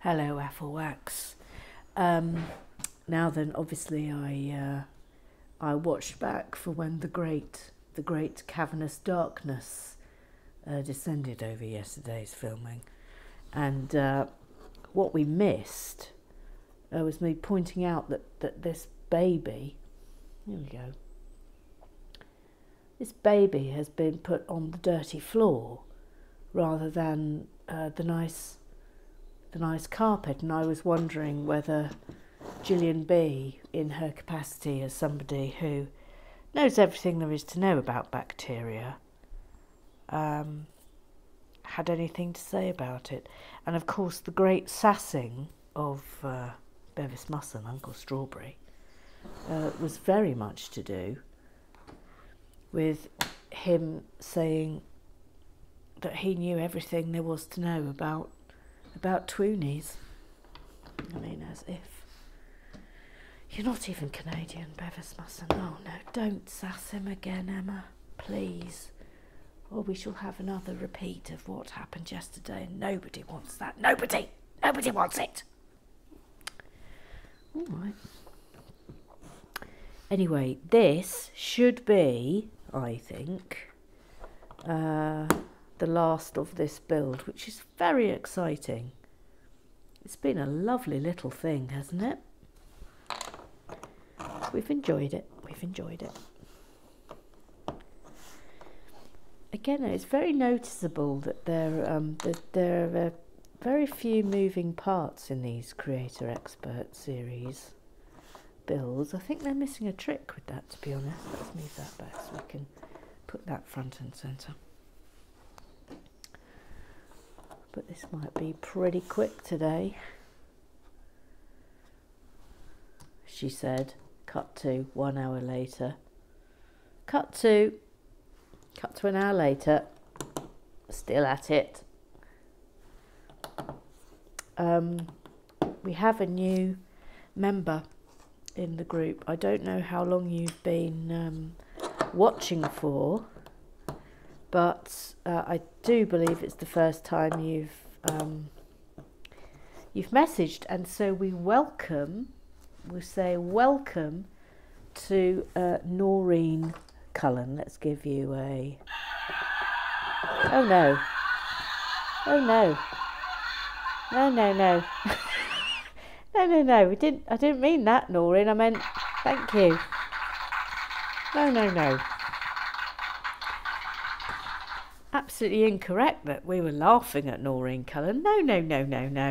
Hello, Afflewax. Now then, obviously, I watched back for when the great cavernous darkness descended over yesterday's filming, and what we missed was me pointing out that this baby, here we go, this baby has been put on the dirty floor rather than the nice carpet, and I was wondering whether Gillian B, in her capacity as somebody who knows everything there is to know about bacteria, had anything to say about it. And of course the great sassing of Bevis Musson, Uncle Strawberry, was very much to do with him saying that he knew everything there was to know about Twonies. I mean, as if. You're not even Canadian, Bevis Musson. Oh no, don't sass him again, Emma, please. Or we shall have another repeat of what happened yesterday, and nobody wants that. Nobody wants it. All right. Anyway, this should be, I think, the last of this build, which is very exciting. It's been a lovely little thing, hasn't it? We've enjoyed it. We've enjoyed it. Again, it's very noticeable that there are very few moving parts in these Creator Expert series builds. I think they're missing a trick with that, to be honest. Let's move that back so we can put that front and centre. But this might be pretty quick today. She said, cut to 1 hour later. Cut to an hour later. Still at it. We have a new member in the group. I don't know how long you've been watching for, but I do believe it's the first time you've messaged, and so we say welcome to Noreen Cullen. Let's give you a... Oh no! Oh no! No! No! I didn't mean that, Noreen. I meant thank you. No! Absolutely incorrect that we were laughing at Noreen Cullen. No.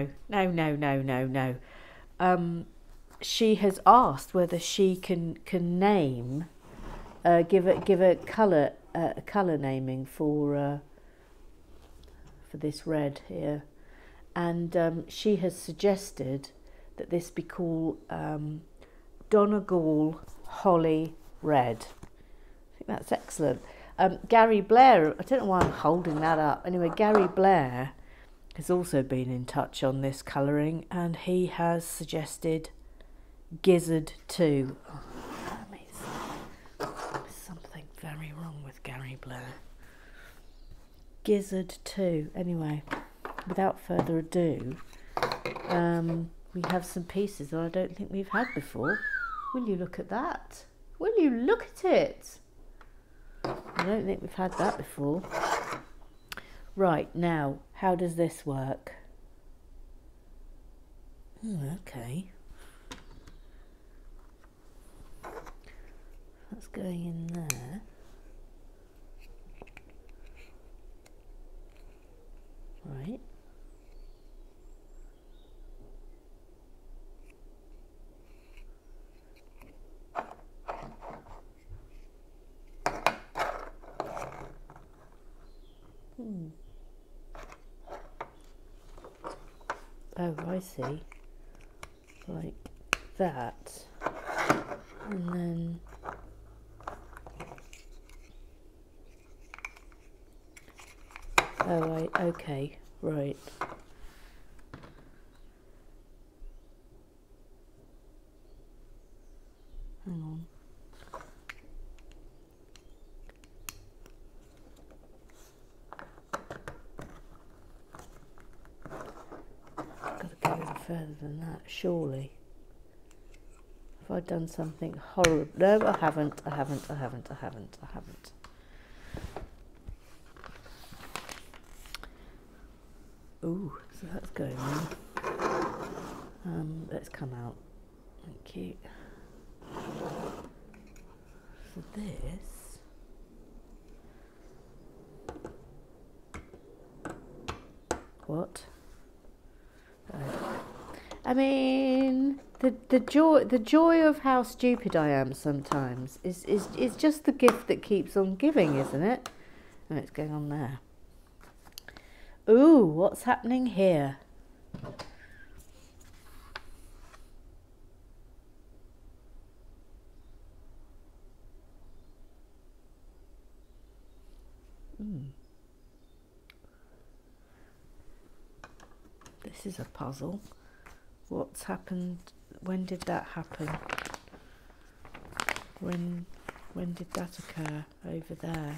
She has asked whether she can name, give a colour naming for this red here, and she has suggested that this be called Donegal Holly Red. I think that's excellent. Gary Blair, I don't know why I'm holding that up. Anyway, Gary Blair has also been in touch on this colouring, and he has suggested Gizzard 2. Oh, there's something very wrong with Gary Blair. Gizzard 2. Anyway, without further ado, we have some pieces that I don't think we've had before. Will you look at that? Will you look at it? I don't think we've had that before. Right, now, how does this work? Okay. That's going in there. Right. Oh, I see. Like that. And then... Oh, right, okay, right. Hang on. further than that, surely. Have I done something horrible? No, I haven't, I haven't, I haven't, I haven't, I haven't. Ooh, so that's going on. Let's come out. Thank you. So this... What? I mean, the joy of how stupid I am sometimes is just the gift that keeps on giving, isn't it? And it's going on there. Ooh, what's happening here? This is a puzzle. What's happened? When did that happen? When did that occur over there?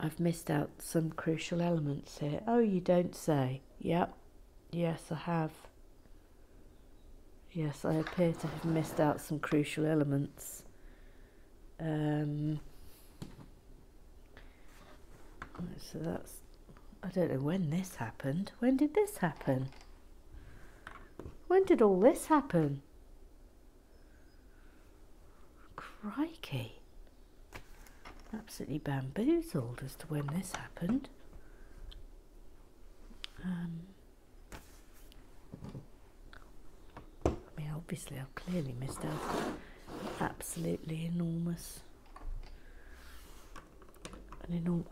I've missed out some crucial elements here. Oh, you don't say. Yep. Yes, I have. Yes, I appear to have missed out some crucial elements. So that's... I don't know when this happened. When did this happen? When did all this happen? Crikey. Absolutely bamboozled as to when this happened. I mean, obviously I've clearly missed out absolutely enormous.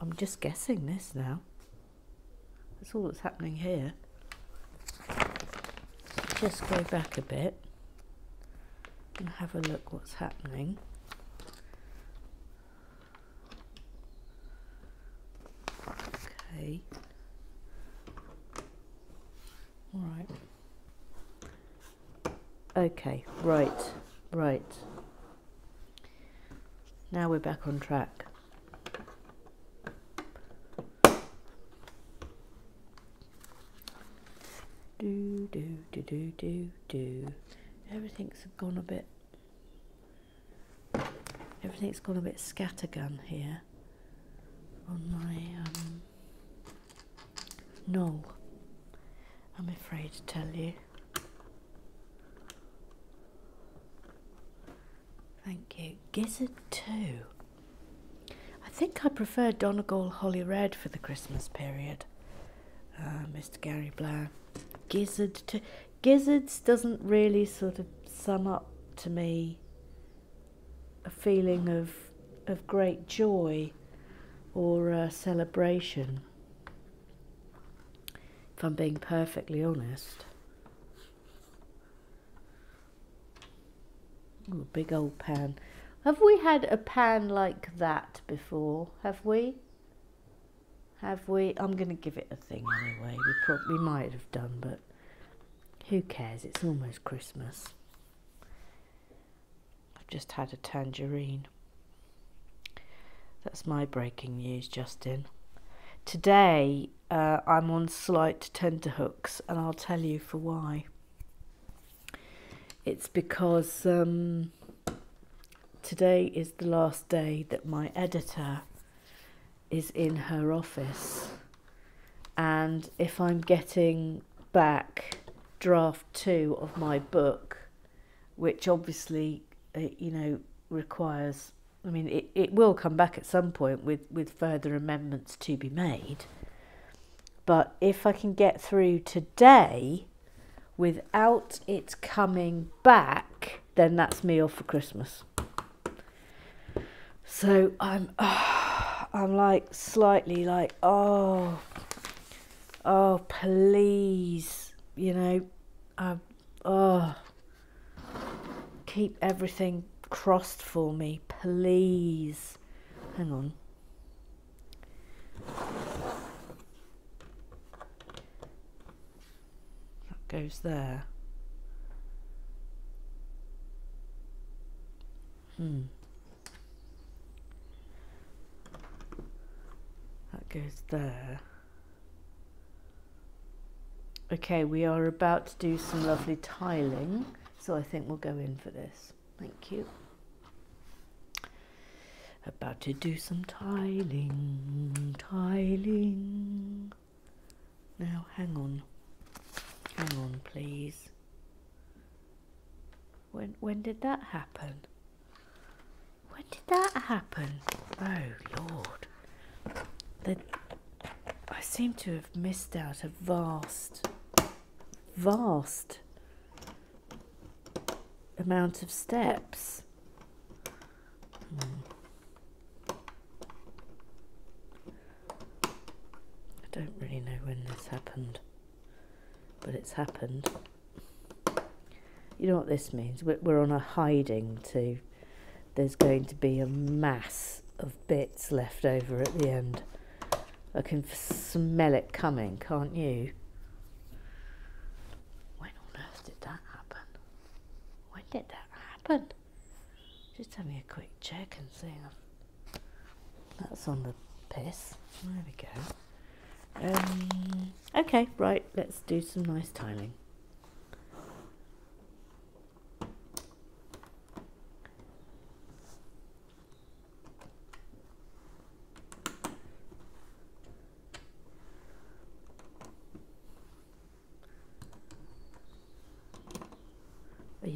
I'm just guessing this now. That's all that's happening here. Just go back a bit and have a look what's happening. Okay. All right. Okay, right, right. Now we're back on track. Do, do, do, do, do, do. Everything's gone a bit scattergun here on my knoll, I'm afraid to tell you. Thank you. Gizzard 2. I think I prefer Donegal Holly Red for the Christmas period, Mr. Gary Blair. Gizzard 2. Gizzards doesn't really sort of sum up to me a feeling of great joy or celebration, if I'm being perfectly honest. Ooh, big old pan. Have we had a pan like that before? Have we? Have we? I'm going to give it a thing anyway. We probably might have done, but who cares? It's almost Christmas. I've just had a tangerine. That's my breaking news, Justin. Today, I'm on slight tenterhooks, and I'll tell you for why. It's because today is the last day that my editor is in her office, and if I'm getting back draft 2 of my book, which obviously you know requires, I mean it will come back at some point with further amendments to be made, but if I can get through today without it coming back, then that's me off for Christmas. So I'm like slightly like, oh please, you know, keep everything crossed for me, please. Hang on. That goes there. That goes there. Okay, we are about to do some lovely tiling, so I think we'll go in for this. Thank you. About to do some tiling. Now, hang on please. When did that happen? When did that happen? Oh Lord. I seem to have missed out a vast amount of steps. I don't really know when this happened, but it's happened. You know what this means? We're on a hiding too. There's going to be a mass of bits left over at the end. I can smell it coming, can't you? When on earth did that happen? When did that happen? Just have me a quick check and see. That's on the piss. There we go. Okay, right, let's do some nice tiling.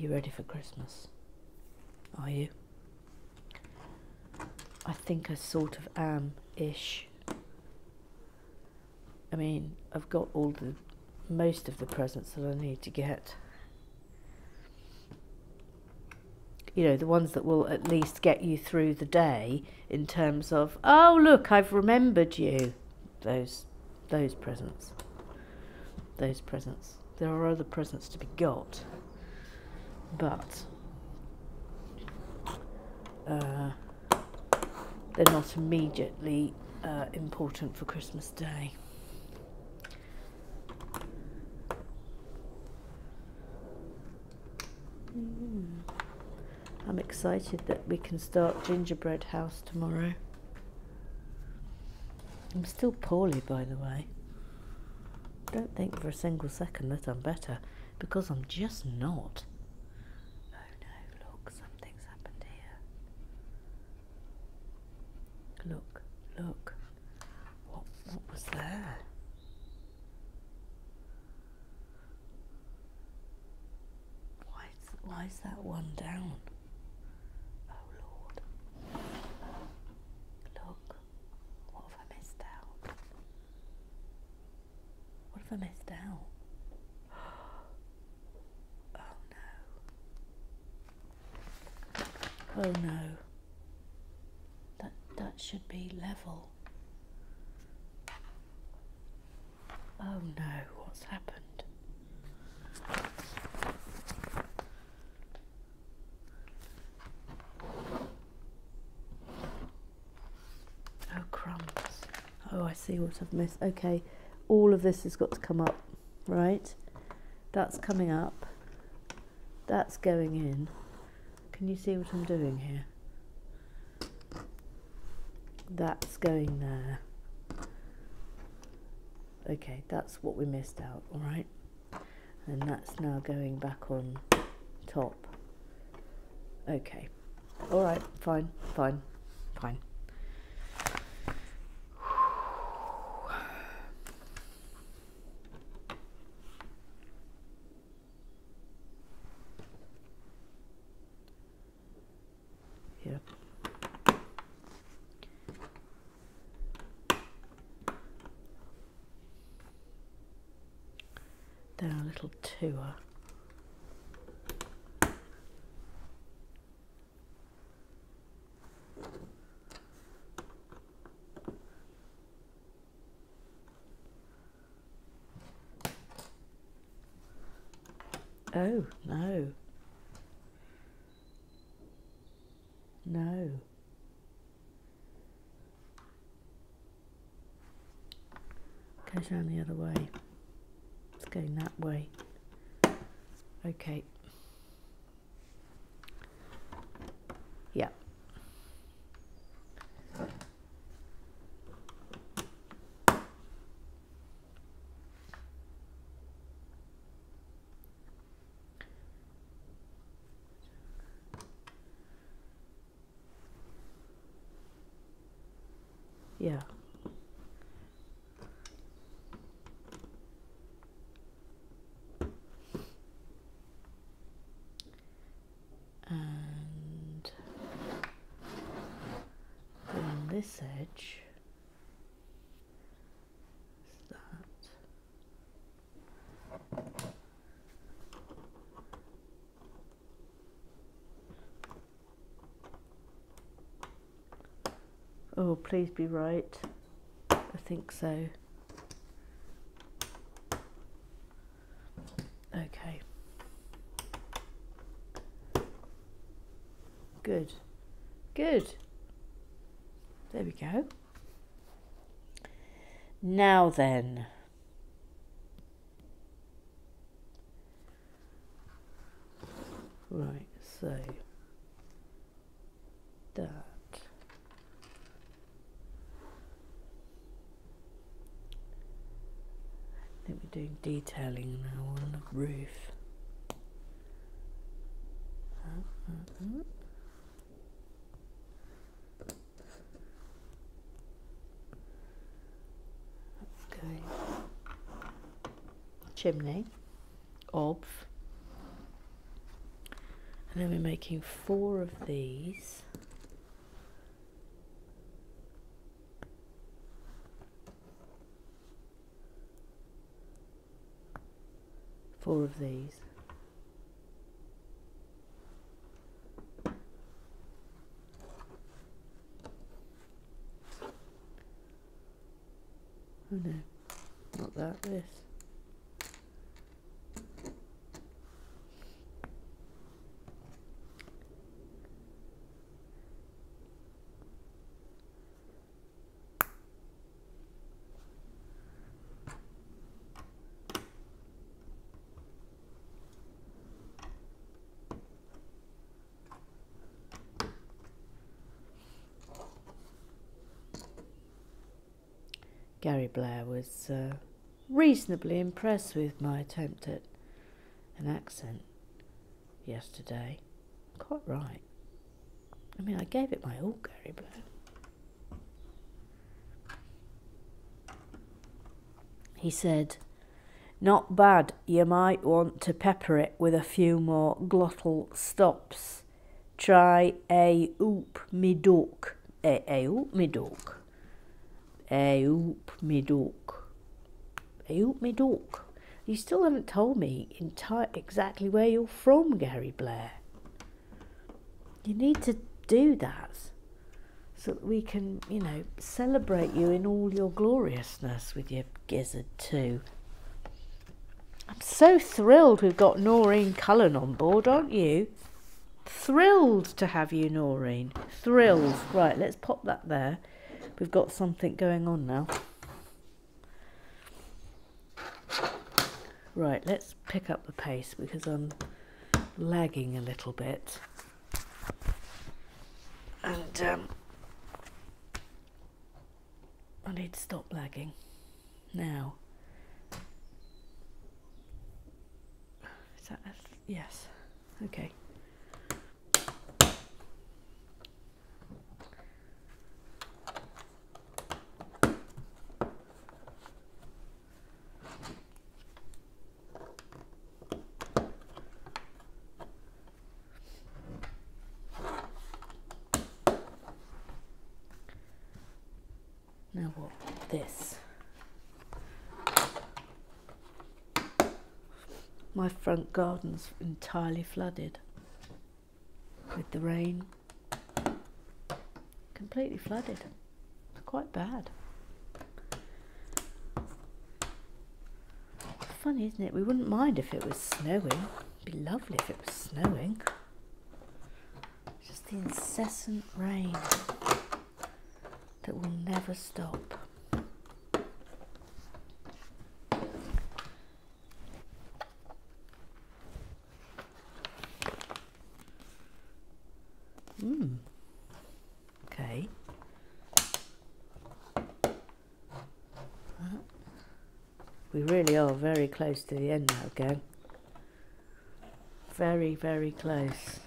Ready for Christmas? Are you? I think I sort of am-ish. I mean, I've got most of the presents that I need to get. You know, the ones that will at least get you through the day in terms of, oh look, I've remembered you. Those presents. There are other presents to be got. But they're not immediately important for Christmas Day. I'm excited that we can start Gingerbread House tomorrow. I'm still poorly, by the way. Don't think for a single second that I'm better, because I'm just not. Look, what was there? Why is that one down? Oh Lord. Look, what have I missed out? What have I missed out? Oh no. Oh no. That should be level. Oh no, what's happened? Oh crumbs. Oh, I see what I've missed. Okay, all of this has got to come up, right? That's coming up. That's going in. Can you see what I'm doing here? That's going there. Okay, that's what we missed out, all right? And that's now going back on top. Okay, all right, fine. Tour. Oh, no. No. Goes round the other way. It's going that way. Okay. Yeah. Yeah. And then this edge is that. Oh, please be right. I think so. Okay. Good. Good. There we go. Now then. Right, so that. I think we're doing detailing now on the roof. Okay. Chimney, obv. And then we're making 4 of these. Oh no, not that, this. Gary Blair was reasonably impressed with my attempt at an accent yesterday. Quite right. I mean, I gave it my all, Gary Blair. He said, "Not bad, you might want to pepper it with a few more glottal stops. Try a oop me dook, a oop me dook. Aoop me dook. You still haven't told me exactly where you're from, Gary Blair. You need to do that so that we can, you know, celebrate you in all your gloriousness with your Gizzard 2. I'm so thrilled we've got Noreen Cullen on board, aren't you? Thrilled to have you, Noreen. Thrilled. Right, let's pop that there. We've got something going on now. Right, let's pick up the pace because I'm lagging a little bit. And I need to stop lagging now. Is that yes, okay. My front garden's entirely flooded with the rain. Completely flooded. It's quite bad. Funny, isn't it? We wouldn't mind if it was snowing. It'd be lovely if it was snowing. Just the incessant rain that will never stop. Okay. We really are very close to the end now, gang. Very, very close.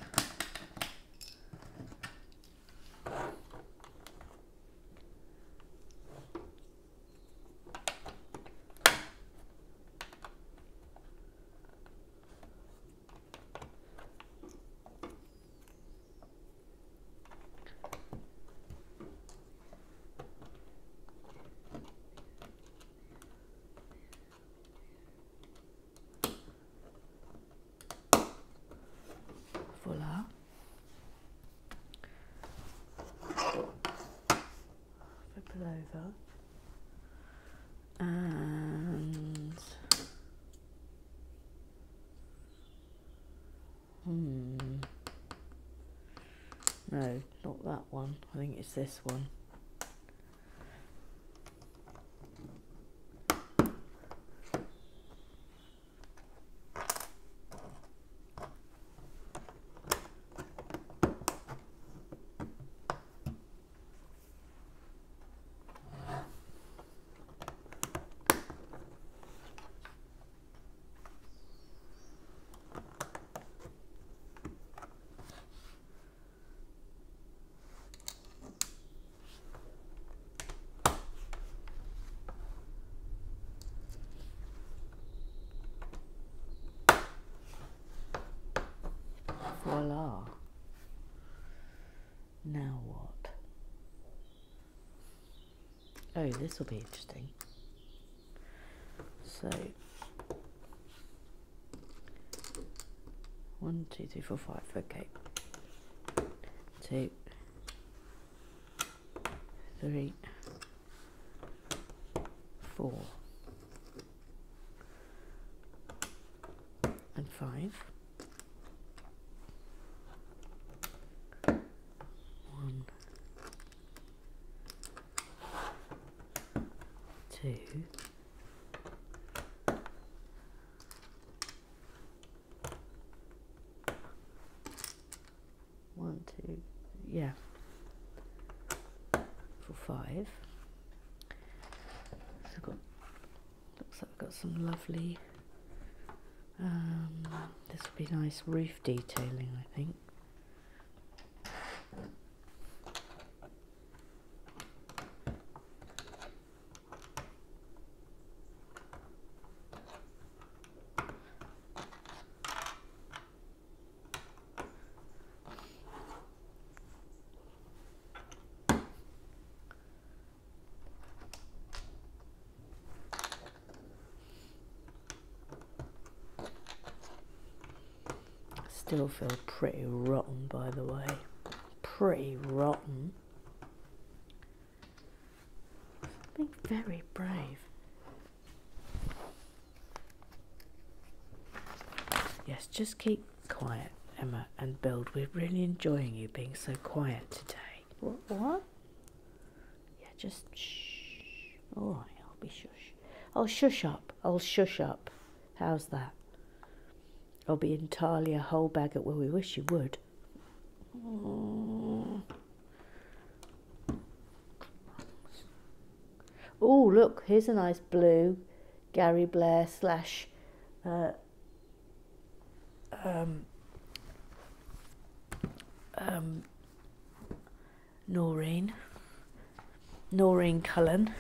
it over and no, not that one, I think it's this one. Voila. Now what? Oh, this will be interesting. So 1, 2, 3, 4, 5, okay. 2, 3, 4 and 5. 2, 1, 2, yeah, for 5. So I've got, looks like I've got some lovely, this will be nice roof detailing, I think. Still feel pretty rotten, by the way, pretty rotten. Being very brave. Yes, just keep quiet, Emma and Build. We're really enjoying you being so quiet today. What? Yeah, just shh. All right, I'll be shush. I'll shush up. I'll shush up. How's that? I'll be entirely a whole bag at where we wish you would. Oh, look, here's a nice blue Gary Blair slash Noreen Cullen,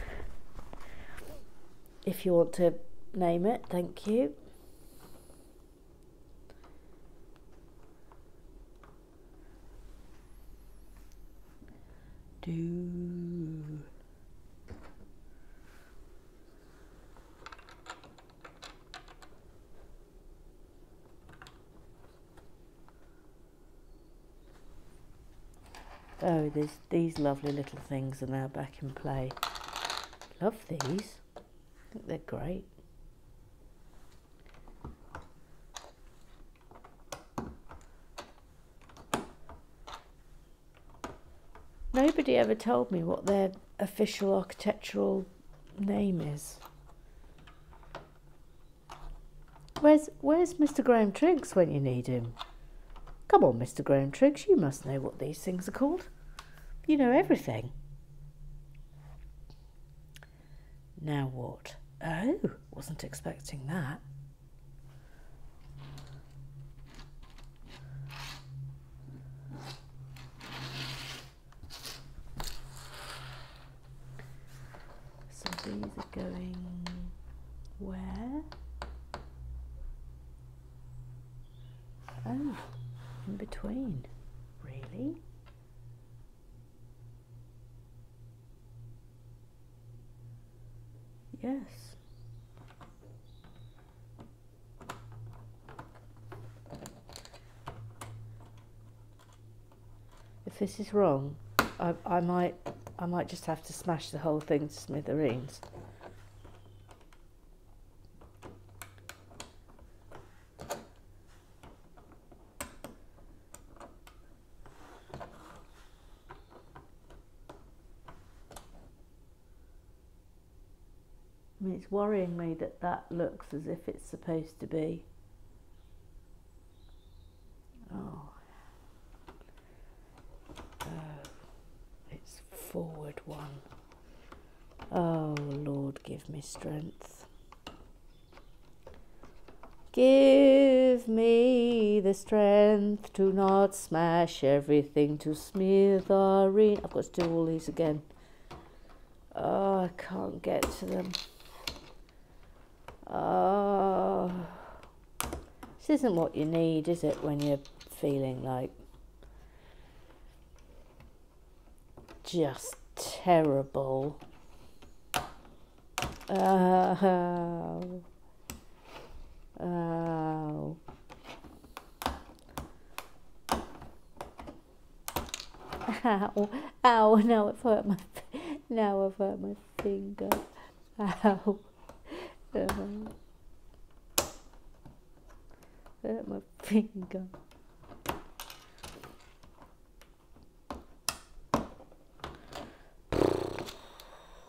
if you want to name it, thank you. Oh, there's these lovely little things are now back in play. Love these. I think they're great. Nobody ever told me what their official architectural name is. Where's Mr. Graham Triggs when you need him? Come on, Mr. Graham Triggs, you must know what these things are called. You know everything. Now what? Oh, wasn't expecting that. These are going where? Oh, in between, really? Yes. If this is wrong, I might I might just have to smash the whole thing to smithereens. It's worrying me that that looks as if it's supposed to be. Oh. It's forward one. Oh, Lord, give me strength. Give me the strength to not smash everything to smithereens. I've got to do all these again. Oh, I can't get to them. Oh, this isn't what you need, is it, when you're feeling like just terrible. Oh, oh. Ow, ow, now I've hurt my, now I've hurt my finger. Ow. Hurt my finger.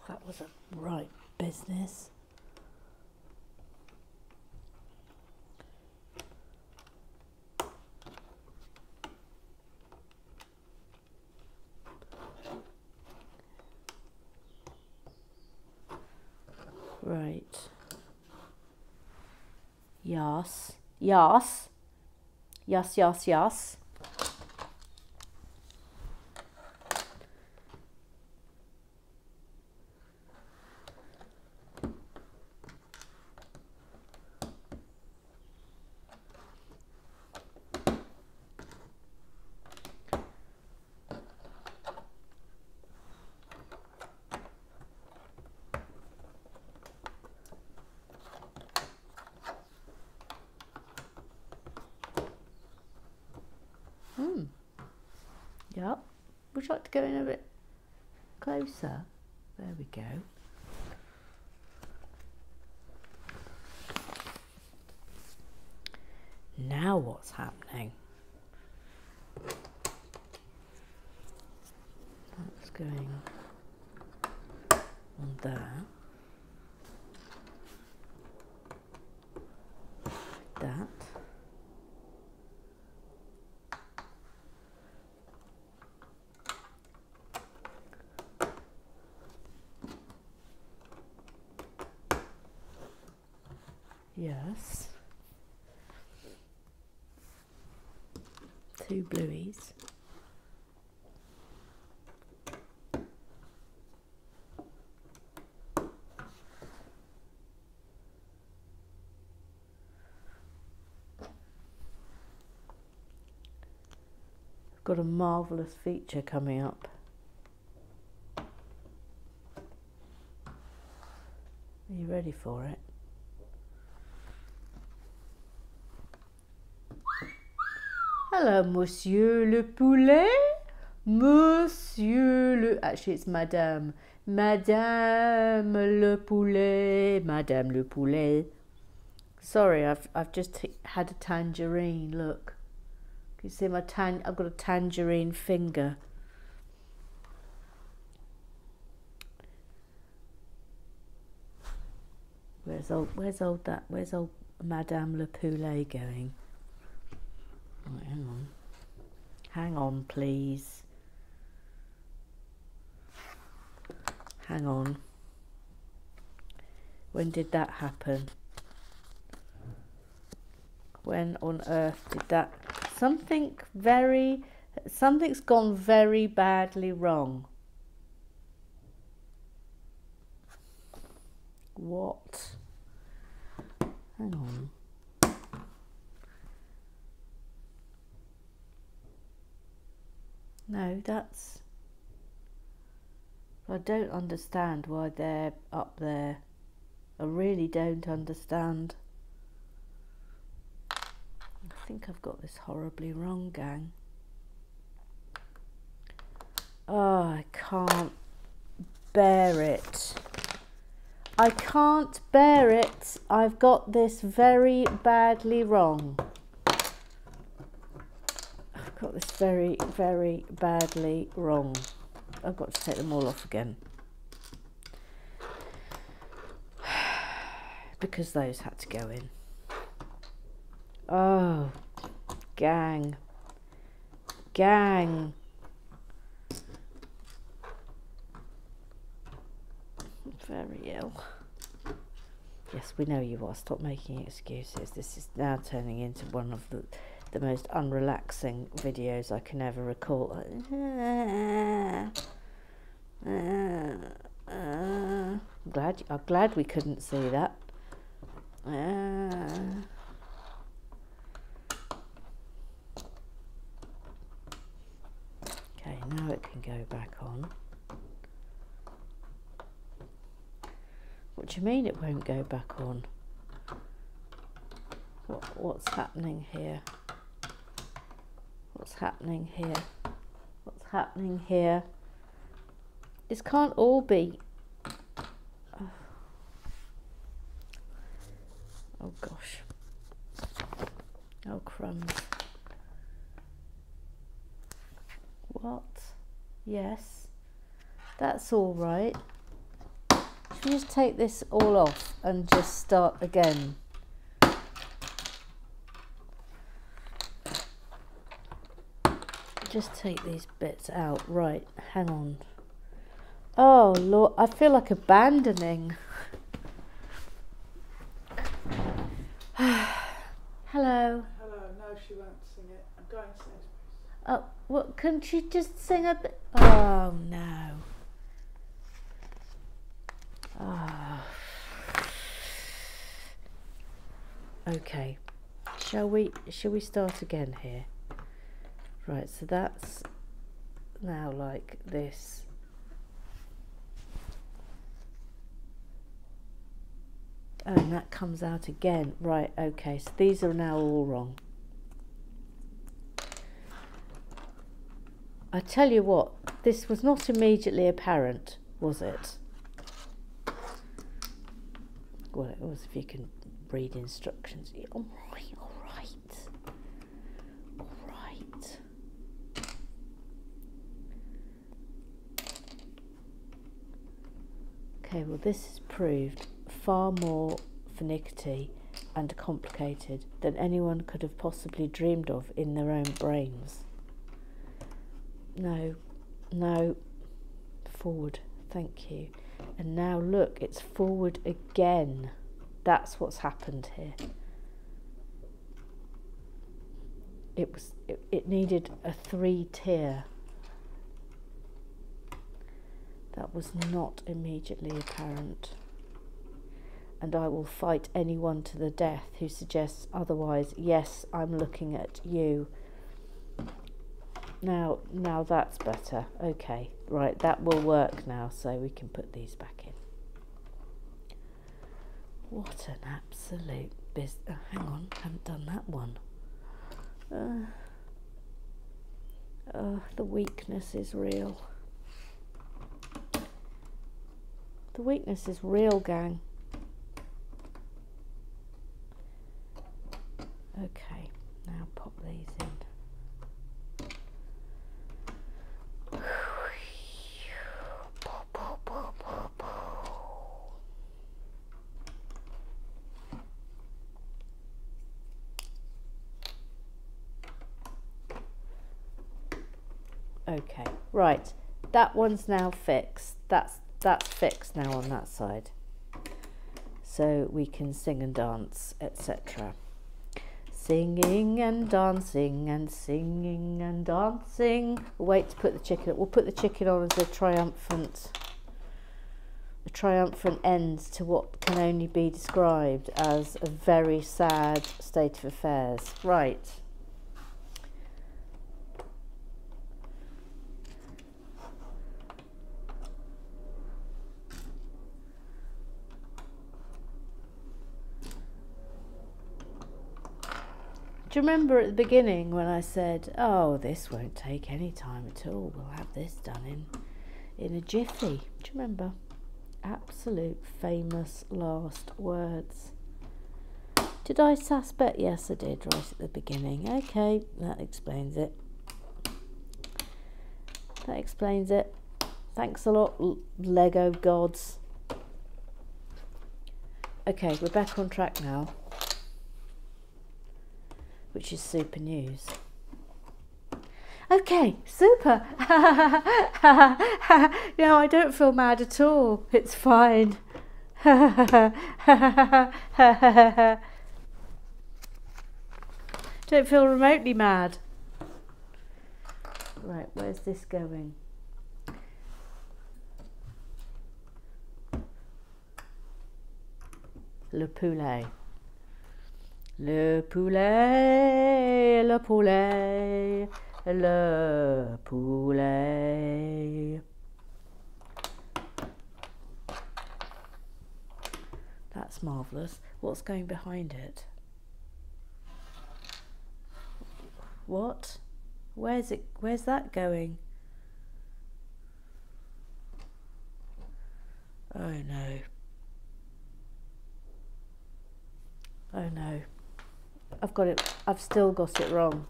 That was a right business. Right. Yas, yas, yas, yas, yas. Would you like to go in a bit closer? There we go. Now what's happening? That's going on there. That. Yes, two blueies. I've got a marvellous feature coming up. Are you ready for it? Hello, Monsieur le Poulet, Monsieur le... Actually, it's Madame. Madame le Poulet, Madame le Poulet. Sorry, I've just had a tangerine, look. Can you see my I've got a tangerine finger. Where's old Madame le Poulet going? Right, hang on. Hang on, please. Hang on. When did that happen? When on earth did that... Something's gone very badly wrong. What? Hang on. No, that's... I don't understand why they're up there. I really don't understand. I think I've got this horribly wrong, gang. Oh, I can't bear it. I can't bear it. I've got this very badly wrong. I've got this very, very badly wrong. I've got to take them all off again. Because those had to go in. Oh, gang. Gang. I'm very ill. Yes, we know you are. Stop making excuses. This is now turning into one of the most unrelaxing videos I can ever recall. I'm glad we couldn't see that. Okay, now it can go back on. What do you mean it won't go back on? What's happening here? What's happening here? What's happening here? This can't all be. Oh gosh. Oh crumbs. What? Yes. That's all right. Should we just take this all off and just start again? Just take these bits out. Right, hang on. Oh Lord, I feel like abandoning. Hello. Hello, no, she won't sing it. I'm going to sing it. Oh, what, couldn't she just sing a bit? Oh, no. Oh. Okay, shall we start again here? Right, so that's now like this. Oh, and that comes out again. Right, okay, so these are now all wrong. I tell you what, this was not immediately apparent, was it? Well, it was if you can read instructions. All right, all right. All right. Okay, well, this is proved far more finicky and complicated than anyone could have possibly dreamed of in their own brains. No, no, forward, thank you. And now look, it's forward again. That's what's happened here. It needed a 3-tier. That was not immediately apparent. And I will fight anyone to the death who suggests otherwise. Yes, I'm looking at you. Now that's better. Okay, right, that will work now, so we can put these back in. What an absolute biz. Oh, hang on, I haven't done that one. The weakness is real. The weakness is real, gang. Okay, now pop these in. Okay, right. That one's now fixed. That's fixed now on that side. So we can sing and dance, etc. Singing and dancing and singing and dancing. We'll wait to put the chicken. We'll put the chicken on as a triumphant end to what can only be described as a very sad state of affairs. Right. Do you remember at the beginning when I said, oh, this won't take any time at all, we'll have this done in in a jiffy. Do you remember? Absolute famous last words. Did I suspect? Yes, I did, right at the beginning. Okay, that explains it. That explains it. Thanks a lot, Lego gods. Okay, we're back on track now, which is super news. Okay, super. No, I don't feel mad at all. It's fine. Don't feel remotely mad. Right, where's this going? Le poulet. Le poulet, le poulet, le poulet. That's marvellous. What's going behind it? What? Where's it? Where's that going? Oh no. Oh no. I've got it. I've still got it wrong.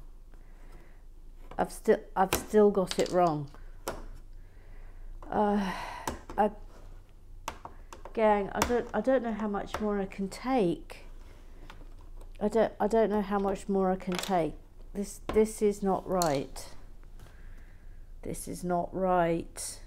I've still got it wrong. Gang, I don't know how much more I can take. I don't know how much more I can take. This is not right. This is not right.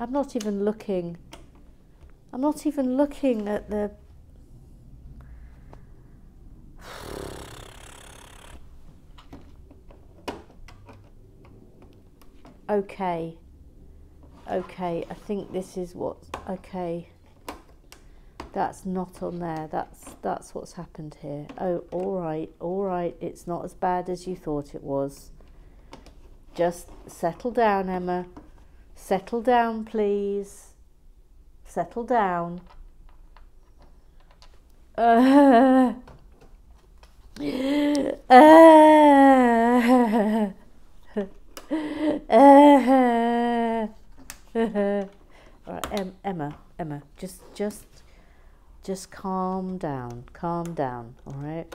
I'm not even looking. I'm not even looking at the... Okay, okay, I think this is what, okay, that's not on there, that's what's happened here. Oh, all right, it's not as bad as you thought it was. Just settle down, Emma, settle down, please, settle down. Right, Emma, just calm down, all right?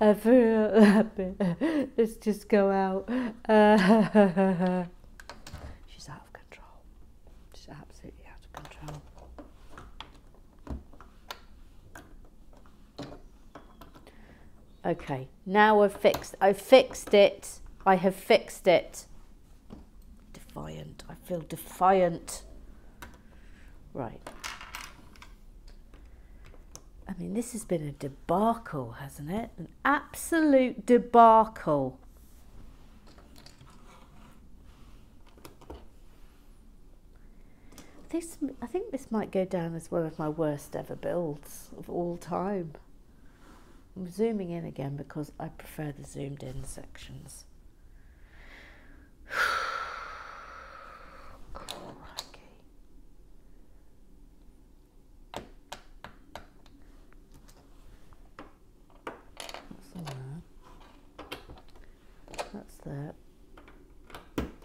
I feel happy. Let's just go out. She's out of control. She's absolutely out of control. Okay, now I've fixed it. I have fixed it. Defiant. I feel defiant. Right. I mean, this has been a debacle, hasn't it? An absolute debacle. I think this might go down as one of my worst ever builds of all time. I'm zooming in again because I prefer the zoomed in sections. That's on there. That's there.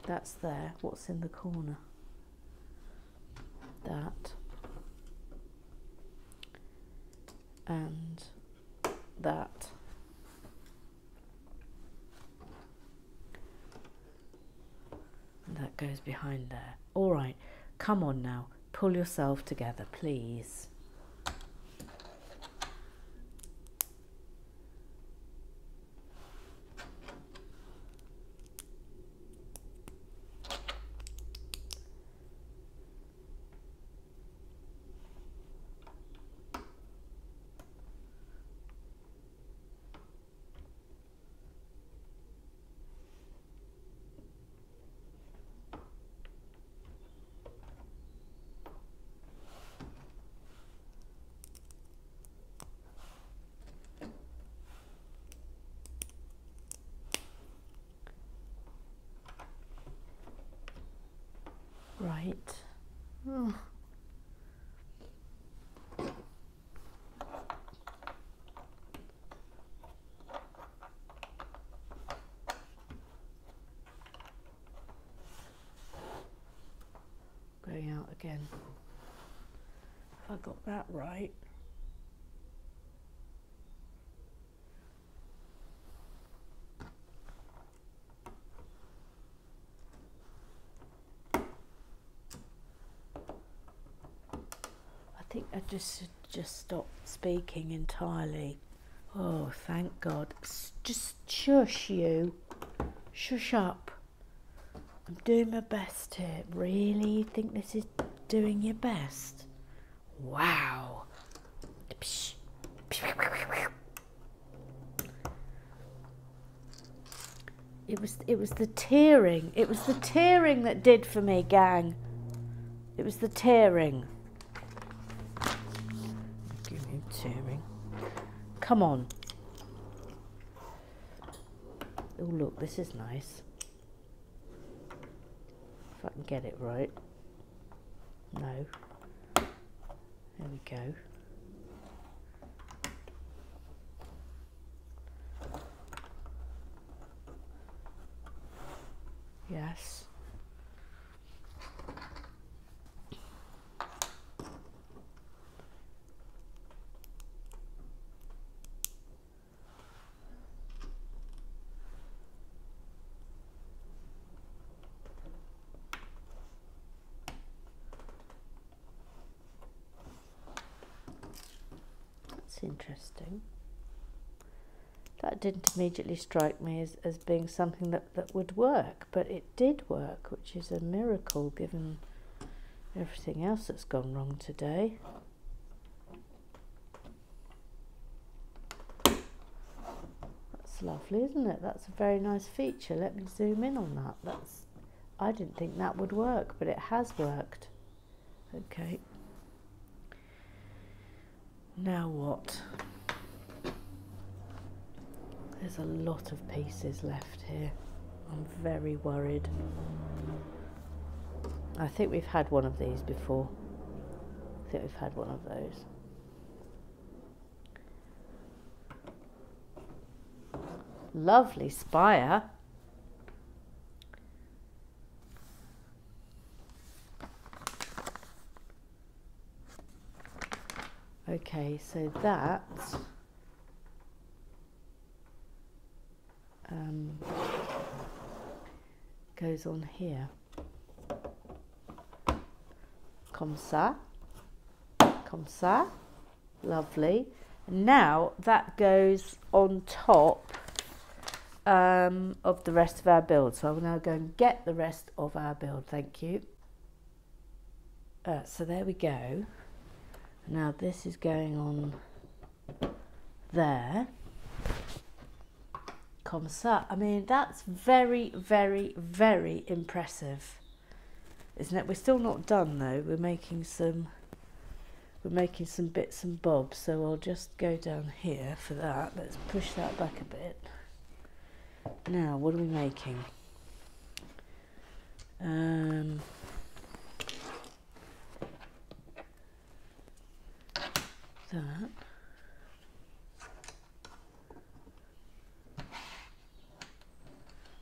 That's there. What's in the corner? That. And that. That goes behind there. All right, come on now, pull yourself together, please. Right. Oh. Going out again. Have I got that right? I just should just stop speaking entirely. Oh, thank God. Just shush you. Shush up. I'm doing my best here. Really? You think this is doing your best? Wow. Psh. It was the tearing. It was the tearing that did for me, gang. It was the tearing. Come on. Oh, look, this is nice. If I can get it right. No. There we go. Yes. Interesting. That didn't immediately strike me as being something that would work, but it did work, which is a miracle given everything else that's gone wrong today. That's lovely, isn't it? That's a very nice feature. Let me zoom in on that. I didn't think that would work, but it has worked. Okay. Now what? There's a lot of pieces left here. I'm very worried. I think we've had one of these before. I think we've had one of those. Lovely spire. Okay, so that goes on here. Comme ça, lovely. Now that goes on top of the rest of our build. So I will now go and get the rest of our build, thank you. So there we go. Now this is going on there, comme ça. I mean, that's very, very, very impressive, isn't it? We're still not done though. We're making some bits and bobs. So I'll just go down here for that. Let's push that back a bit. Now, what are we making? That.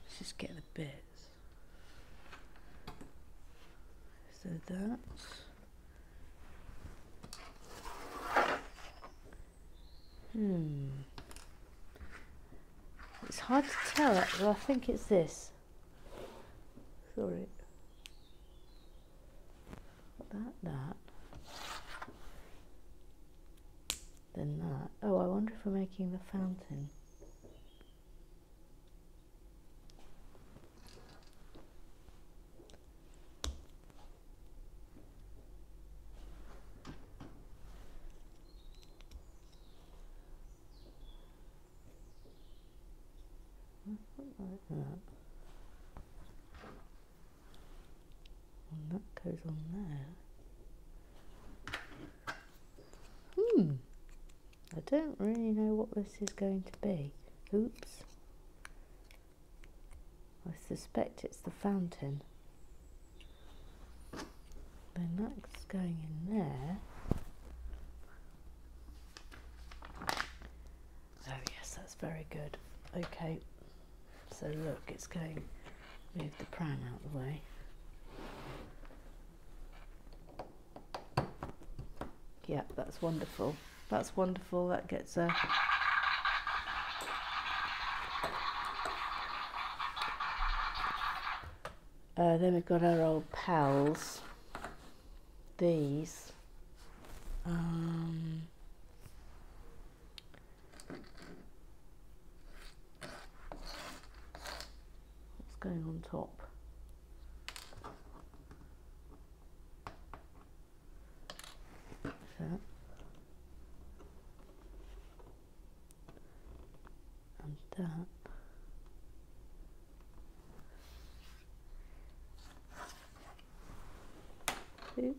Let's just get the bits. So that. It's hard to tell actually. I think it's this. Sorry. That. Than that. Oh, I wonder if we're making the fountain. Like that. And that goes on there. I don't really know what this is going to be. Oops. I suspect it's the fountain. then that's going in there. Oh yes, that's very good. Okay, so look, it's going, move the pram out of the way. Yeah, that's wonderful. That's wonderful. That gets a... then we've got our old pals. These. What's going on top? And that. See?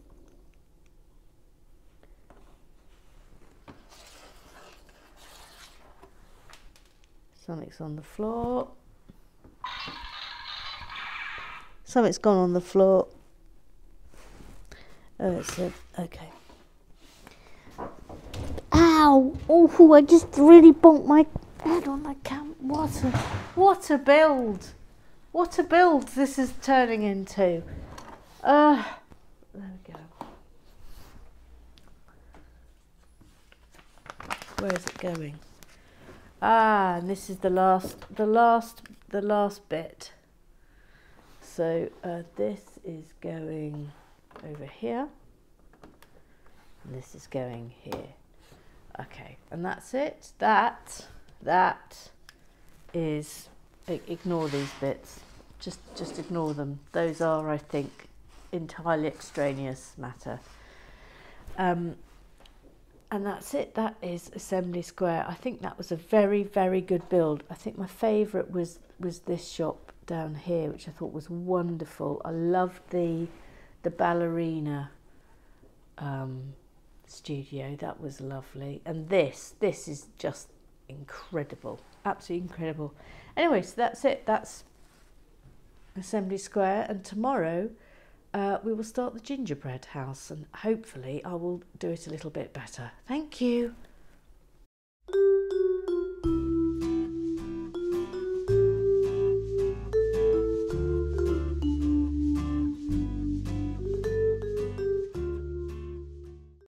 Something's on the floor. Something's gone on the floor. Oh, it's a, okay. Ow! Oh, I just really bonked my head on the camp. What a build! What a build this is turning into. There we go. Where is it going? Ah, and this is the last bit. So this is going over here, and this is going here. Okay, and that's it. That is, ignore these bits, just ignore them. Those are, I think, entirely extraneous matter. And that's it. That is Assembly Square. I think that was a very, very good build. I think my favourite was this shop down here, which I thought was wonderful. I loved the ballerina studio. That was lovely. And this is just incredible, absolutely incredible. Anyway, so that's it. That's Assembly Square, and tomorrow we will start the gingerbread house, and hopefully I will do it a little bit better. Thank you.